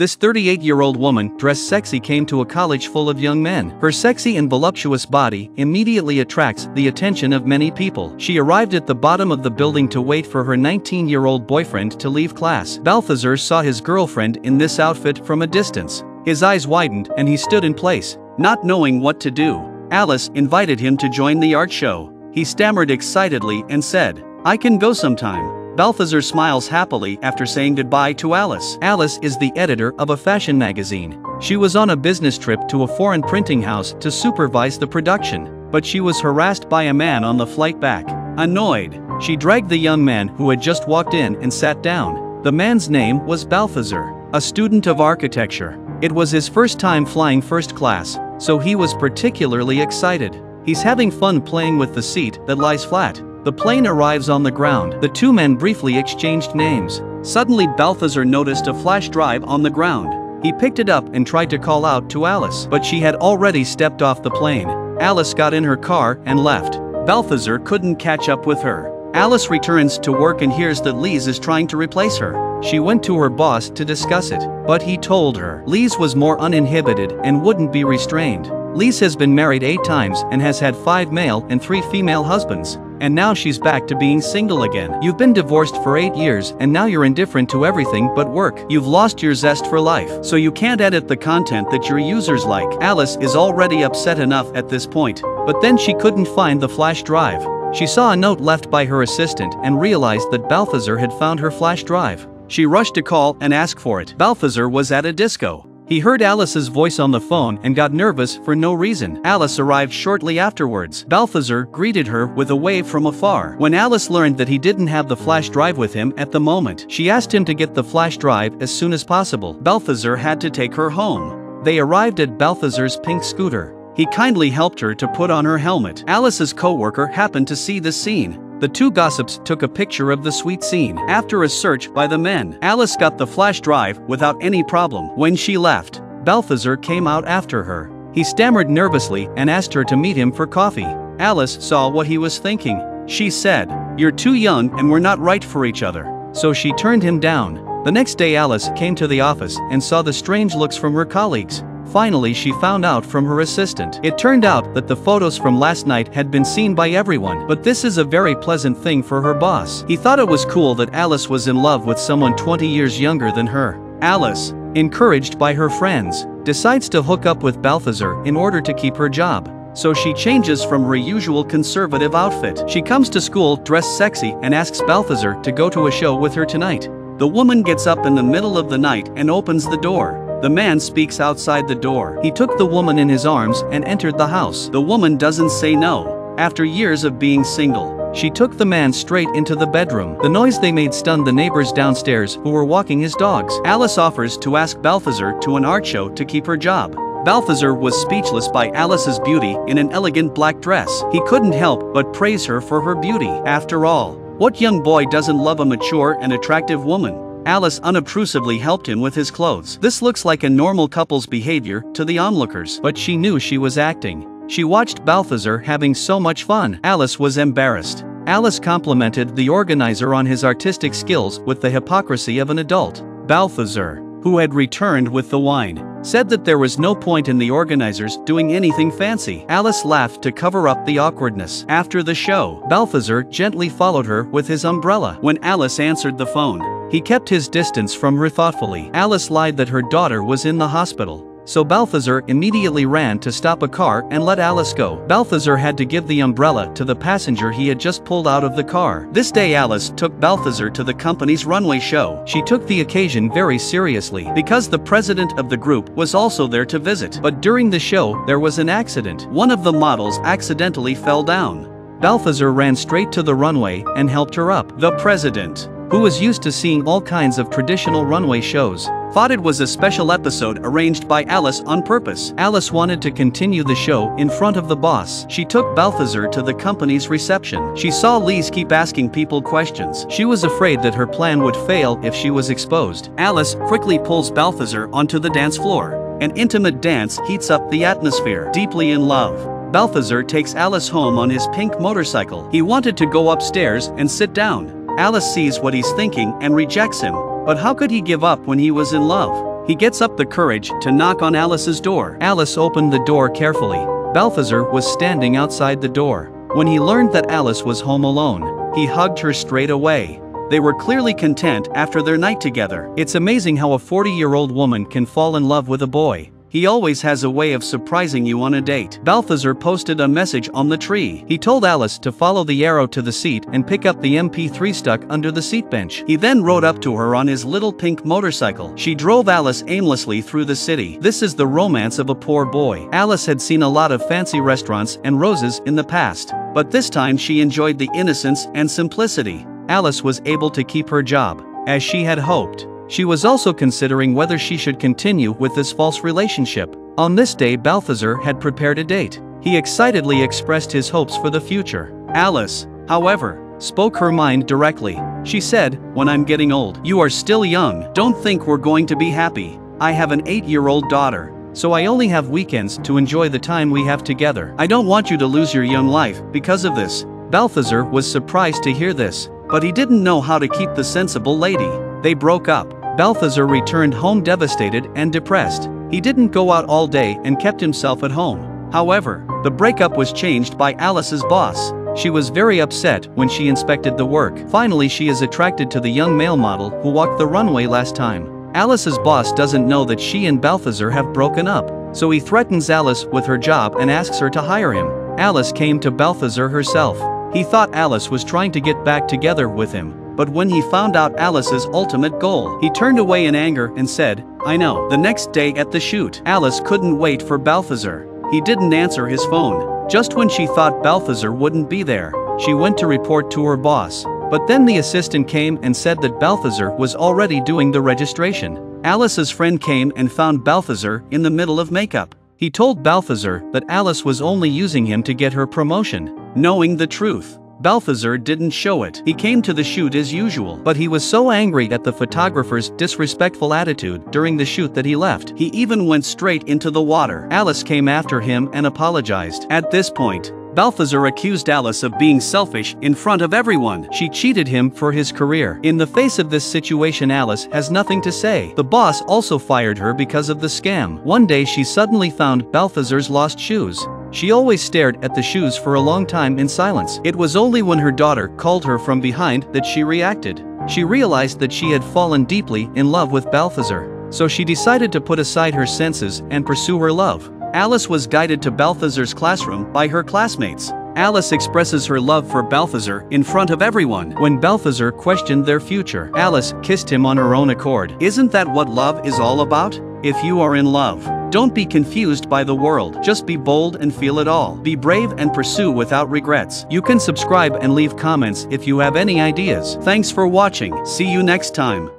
This 38-year-old woman, dressed sexy, came to a college full of young men. Her sexy and voluptuous body immediately attracts the attention of many people. She arrived at the bottom of the building to wait for her 19-year-old boyfriend to leave class. Balthazar saw his girlfriend in this outfit from a distance. His eyes widened and he stood in place, not knowing what to do. Alice invited him to join the art show. He stammered excitedly and said, "I can go sometime." Balthazar smiles happily after saying goodbye to Alice. Alice is the editor of a fashion magazine. She was on a business trip to a foreign printing house to supervise the production, but she was harassed by a man on the flight back. Annoyed, she dragged the young man who had just walked in and sat down. The man's name was Balthazar, a student of architecture. It was his first time flying first class, so he was particularly excited. He's having fun playing with the seat that lies flat. The plane arrives on the ground. The two men briefly exchanged names. Suddenly Balthazar noticed a flash drive on the ground. He picked it up and tried to call out to Alice, but she had already stepped off the plane. Alice got in her car and left. Balthazar couldn't catch up with her. Alice returns to work and hears that Lise is trying to replace her. She went to her boss to discuss it, but he told her. Lise was more uninhibited and wouldn't be restrained. Lise has been married 8 times and has had 5 male and 3 female husbands. And now she's back to being single again. You've been divorced for 8 years and now you're indifferent to everything but work. You've lost your zest for life, so you can't edit the content that your users like. Alice is already upset enough at this point, but then she couldn't find the flash drive. She saw a note left by her assistant and realized that Balthazar had found her flash drive. She rushed to call and ask for it. Balthazar was at a disco. He heard Alice's voice on the phone and got nervous for no reason. Alice arrived shortly afterwards. Balthazar greeted her with a wave from afar. When Alice learned that he didn't have the flash drive with him at the moment, she asked him to get the flash drive as soon as possible. Balthazar had to take her home. They arrived at Balthazar's pink scooter. He kindly helped her to put on her helmet. Alice's co-worker happened to see this scene. The two gossips took a picture of the sweet scene. After a search by the men, Alice got the flash drive without any problem. When she left, Balthazar came out after her. He stammered nervously and asked her to meet him for coffee. Alice saw what he was thinking. She said, "You're too young and we're not right for each other." So she turned him down. The next day Alice came to the office and saw the strange looks from her colleagues. Finally she found out from her assistant. It turned out that the photos from last night had been seen by everyone, but this is a very pleasant thing for her boss. He thought it was cool that Alice was in love with someone 20 years younger than her. Alice, encouraged by her friends, decides to hook up with Balthazar in order to keep her job. So she changes from her usual conservative outfit. She comes to school dressed sexy and asks Balthazar to go to a show with her tonight. The woman gets up in the middle of the night and opens the door. The man speaks outside the door. He took the woman in his arms and entered the house. The woman doesn't say no. After years of being single, she took the man straight into the bedroom. The noise they made stunned the neighbors downstairs who were walking his dogs. Alice offers to ask Balthazar to an art show to keep her job. Balthazar was speechless by Alice's beauty in an elegant black dress. He couldn't help but praise her for her beauty. After all, what young boy doesn't love a mature and attractive woman? Alice unobtrusively helped him with his clothes. This looks like a normal couple's behavior to the onlookers, but she knew she was acting. She watched Balthazar having so much fun. Alice was embarrassed. Alice complimented the organizer on his artistic skills with the hypocrisy of an adult. Balthazar, who had returned with the wine, said that there was no point in the organizers doing anything fancy. Alice laughed to cover up the awkwardness. After the show, Balthazar gently followed her with his umbrella. When Alice answered the phone, he kept his distance from her thoughtfully. Alice lied that her daughter was in the hospital, so Balthazar immediately ran to stop a car and let Alice go. Balthazar had to give the umbrella to the passenger he had just pulled out of the car. This day Alice took Balthazar to the company's runway show. She took the occasion very seriously because the president of the group was also there to visit. But during the show, there was an accident. One of the models accidentally fell down. Balthazar ran straight to the runway and helped her up. The president, who was used to seeing all kinds of traditional runway shows, thought it was a special episode arranged by Alice on purpose. Alice wanted to continue the show in front of the boss. She took Balthazar to the company's reception. She saw Lise keep asking people questions. She was afraid that her plan would fail if she was exposed. Alice quickly pulls Balthazar onto the dance floor. An intimate dance heats up the atmosphere. Deeply in love, Balthazar takes Alice home on his pink motorcycle. He wanted to go upstairs and sit down. Alice sees what he's thinking and rejects him, but how could he give up when he was in love? He gets up the courage to knock on Alice's door. Alice opened the door carefully. Balthazar was standing outside the door. When he learned that Alice was home alone, he hugged her straight away. They were clearly content after their night together. It's amazing how a 40-year-old woman can fall in love with a boy. He always has a way of surprising you on a date. Balthazar posted a message on the tree. He told Alice to follow the arrow to the seat and pick up the MP3 stuck under the seat bench. He then rode up to her on his little pink motorcycle. She drove Alice aimlessly through the city. This is the romance of a poor boy. Alice had seen a lot of fancy restaurants and roses in the past, but this time she enjoyed the innocence and simplicity. Alice was able to keep her job, as she had hoped. She was also considering whether she should continue with this false relationship. On this day, Balthazar had prepared a date. He excitedly expressed his hopes for the future. Alice, however, spoke her mind directly. She said, "When I'm getting old, you are still young. Don't think we're going to be happy. I have an 8-year-old daughter, so I only have weekends to enjoy the time we have together. I don't want you to lose your young life because of this." Balthazar was surprised to hear this, but he didn't know how to keep the sensible lady. They broke up. Balthazar returned home devastated and depressed. He didn't go out all day and kept himself at home. However, the breakup was changed by Alice's boss. She was very upset when she inspected the work. Finally, she is attracted to the young male model who walked the runway last time. Alice's boss doesn't know that she and Balthazar have broken up, so he threatens Alice with her job and asks her to hire him. Alice came to Balthazar herself. He thought Alice was trying to get back together with him. But when he found out Alice's ultimate goal, he turned away in anger and said, "I know." The next day at the shoot, Alice couldn't wait for Balthazar. He didn't answer his phone. Just when she thought Balthazar wouldn't be there, she went to report to her boss. But then the assistant came and said that Balthazar was already doing the registration. Alice's friend came and found Balthazar in the middle of makeup. He told Balthazar that Alice was only using him to get her promotion. Knowing the truth, Balthazar didn't show it. He came to the shoot as usual, but he was so angry at the photographer's disrespectful attitude during the shoot that he left. He even went straight into the water. Alice came after him and apologized. At this point, Balthazar accused Alice of being selfish in front of everyone. She cheated him for his career. In the face of this situation, Alice has nothing to say. The boss also fired her because of the scam. One day she suddenly found Balthazar's lost shoes. She always stared at the shoes for a long time in silence. It was only when her daughter called her from behind that she reacted. She realized that she had fallen deeply in love with Balthazar, so she decided to put aside her senses and pursue her love. Alice was guided to Balthazar's classroom by her classmates. Alice expresses her love for Balthazar in front of everyone. When Balthazar questioned their future, Alice kissed him on her own accord. Isn't that what love is all about? If you are in love, don't be confused by the world. Just be bold and feel it all. Be brave and pursue without regrets. You can subscribe and leave comments if you have any ideas. Thanks for watching. See you next time.